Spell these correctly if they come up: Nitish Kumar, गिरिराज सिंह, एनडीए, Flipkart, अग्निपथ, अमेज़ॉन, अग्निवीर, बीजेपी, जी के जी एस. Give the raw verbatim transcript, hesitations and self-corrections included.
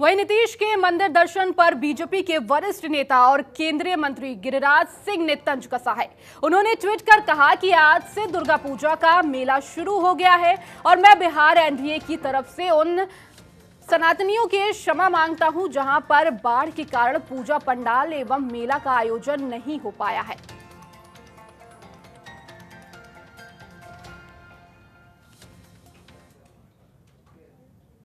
वहीं नीतीश के मंदिर दर्शन पर बीजेपी के वरिष्ठ नेता और केंद्रीय मंत्री गिरिराज सिंह ने तंज कसा है। उन्होंने ट्वीट कर कहा कि आज से दुर्गा पूजा का मेला शुरू हो गया है और मैं बिहार एनडीए की तरफ से उन सनातनियों के क्षमा मांगता हूं जहां पर बाढ़ के कारण पूजा पंडाल एवं मेला का आयोजन नहीं हो पाया है।